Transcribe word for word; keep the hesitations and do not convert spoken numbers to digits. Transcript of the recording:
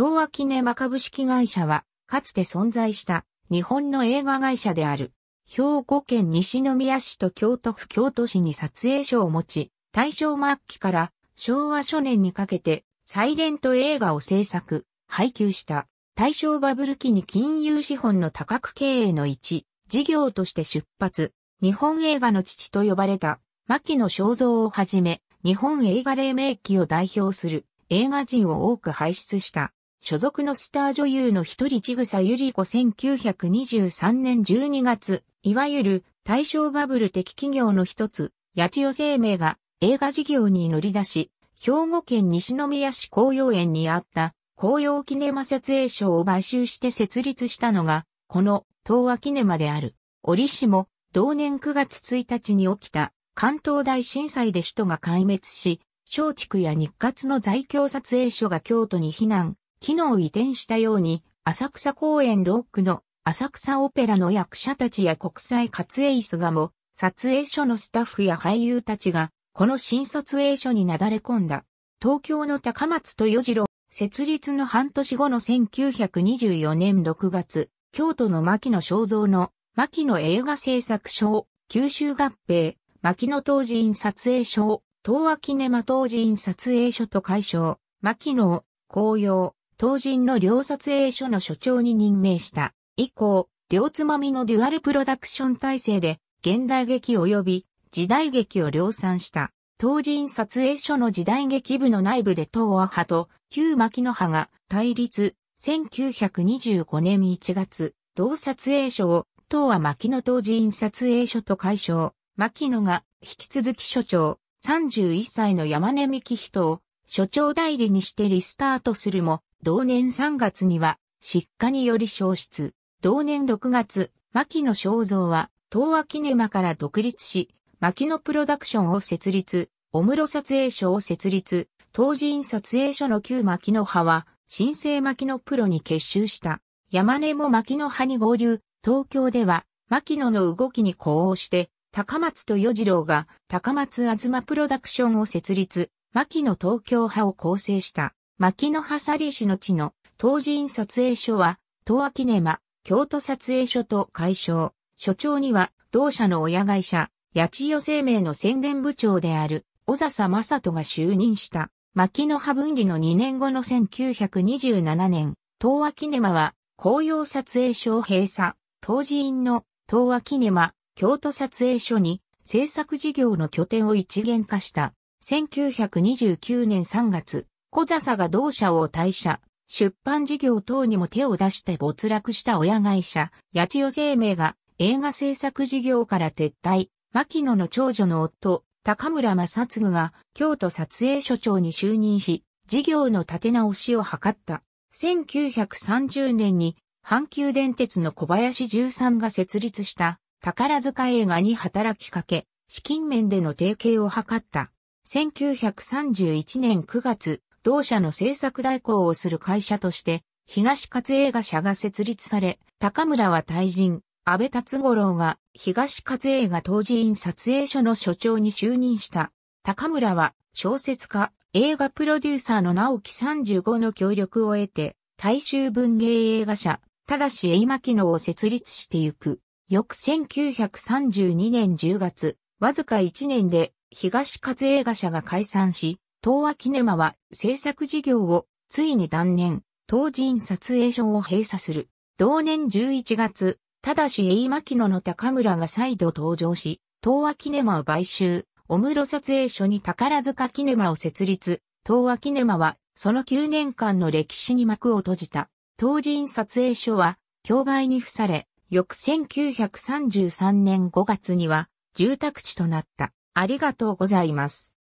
東亜キネマ株式会社は、かつて存在した日本の映画会社である。兵庫県西宮市と京都府京都市に撮影所を持ち、大正末期から昭和初年にかけてサイレント映画を制作、配給した。大正バブル期に金融資本の多角経営の一事業として出発。日本映画の父と呼ばれた牧野省三をはじめ、日本映画黎明期を代表する映画人を多く輩出した。所属のスター女優の一人千草百合子せんきゅうひゃくにじゅうさんねんじゅうにがつ。いわゆる大正バブル的企業の一つ、八千代生命が映画事業に乗り出し、兵庫県西宮市光陽園にあった光陽キネマ撮影所を買収して設立したのが、この東亜キネマである。折しも、同年くがつついたちに起きた関東大震災で首都が壊滅し、松竹や日活の在京撮影所が京都に避難、機能移転したように、浅草公園ロックの浅草オペラの役者たちや国際活映巣がも、撮影所のスタッフや俳優たちが、この新撮影所になだれ込んだ。東京の高松豊次郎、設立の半年後のせんきゅうひゃくにじゅうよねんろくがつ、京都の牧野省三の、牧野映画制作所を、九州合併、牧野東寺院撮影所を、東亜キネマ東寺院撮影所と改称、牧野を、光陽、東寺院の両撮影所の所長に任命した。以降、両つまみのデュアルプロダクション体制で、現代劇及び時代劇を量産した。東寺院撮影所の時代劇部の内部で東亜派と旧牧野派が対立。せんきゅうひゃくにじゅうごねんいちがつ、同撮影所を東亜牧野東寺院撮影所と改称。牧野が引き続き所長、さんじゅういっさいの山根幹人を所長代理にしてリスタートするも、同年さんがつには失火により焼失。同年ろくがつ、牧野省三は、東亜キネマから独立し、牧野プロダクションを設立、おむろ撮影所を設立、東寺院撮影所の旧牧野派は、新生牧野プロに結集した。山根も牧野派に合流、東京では、牧野の動きに呼応して、高松豊次郎が、高松東プロダクションを設立、牧野東京派を構成した。牧野派去りしの地の、東寺院撮影所は、東亜キネマ、京都撮影所と改称。所長には、同社の親会社、八千代生命の宣伝部長である、小笹正人が就任した。牧野派分離のにねんごのせんきゅうひゃくにじゅうななねん、東亜キネマは、光陽撮影所を閉鎖、東寺院の東亜キネマ、京都撮影所に、制作事業の拠点を一元化した。せんきゅうひゃくにじゅうきゅうねんさんがつ、小笹が同社を退社。出版事業等にも手を出して没落した親会社、八千代生命が映画制作事業から撤退、牧野の長女の夫、高村正嗣が京都撮影所長に就任し、事業の立て直しを図った。せんきゅうひゃくさんじゅうねんに阪急電鉄の小林十三が設立した宝塚映画に働きかけ、資金面での提携を図った。せんきゅうひゃくさんじゅういちねんくがつ、同社の制作代行をする会社として、東勝映画社が設立され、高村は退陣、安倍辰五郎が東勝映画東寺院撮影所の所長に就任した。高村は小説家、映画プロデューサーの直木さんじゅうごの協力を得て、大衆文芸映画社、ただし映牧野を設立してゆく。翌せんきゅうひゃくさんじゅうにねんじゅうがつ、わずかいちねんで東勝映画社が解散し、東亜キネマは制作事業をついに断念、東寺院撮影所を閉鎖する。同年じゅういちがつ、ただし映牧野の高村が再度登場し、東亜キネマを買収、おむろ撮影所に宝塚キネマを設立、東亜キネマはそのきゅうねんかんの歴史に幕を閉じた。東寺院撮影所は競売に付され、翌せんきゅうひゃくさんじゅうさんねんごがつには住宅地となった。ありがとうございます。